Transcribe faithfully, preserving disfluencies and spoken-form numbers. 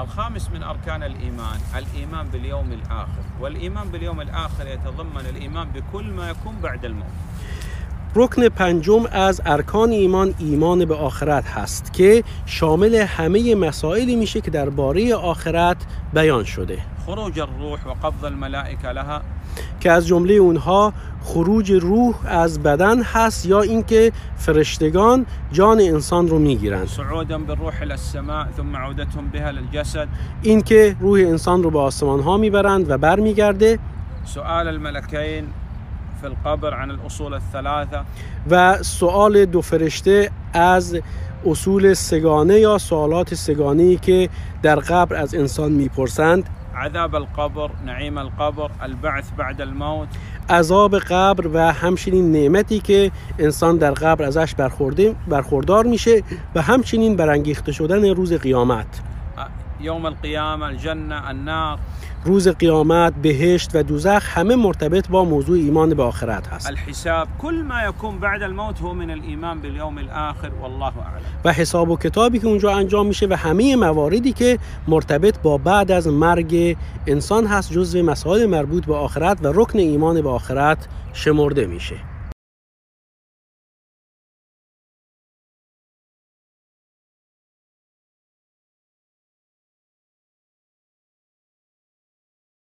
الخامس من أركان الإيمان الإيمان باليوم الآخر، والإيمان باليوم الآخر يتضمن الإيمان بكل ما يكون بعد الموت. رکن پنجم از ارکان ایمان ایمان به آخرت هست که شامل همه مسائلی میشه که درباره آخرت بیان شده. خروج الروح و قبض الملائکه لها، که از جمله اونها خروج روح از بدن هست یا اینکه فرشتگان جان انسان رو میگیرند. صعودا بالروح الى السماء ثم عودتهم بها للجسد، اینکه روح انسان رو به آسمان ها میبرند و برمیگرده. سؤال الملکین في القبر عن الأصول الثلاثة، و سؤال دو فرشته از اصول سگانه یا سوالات سگانه‌ای که در قبر از انسان میپرسند. عذاب القبر، نعیم القبر، البعث بعد الموت، عذاب قبر و همچنین نعمتی که انسان در قبر ازش برخورده برخوردار میشه و همچنین برانگیخته شدن روز قیامت. یوم القیامه الجنه النار، روز قیامت، بهشت و دوزخ همه مرتبط با موضوع ایمان به آخرت هست. الحساب، كل ما يكون بعد الموت هو من الإيمان باليوم الآخر والله أعلم. و حساب و کتابی که اونجا انجام میشه و همه مواردی که مرتبط با بعد از مرگ انسان هست جزو مسائل مربوط به آخرت و رکن ایمان به آخرت شمرده میشه.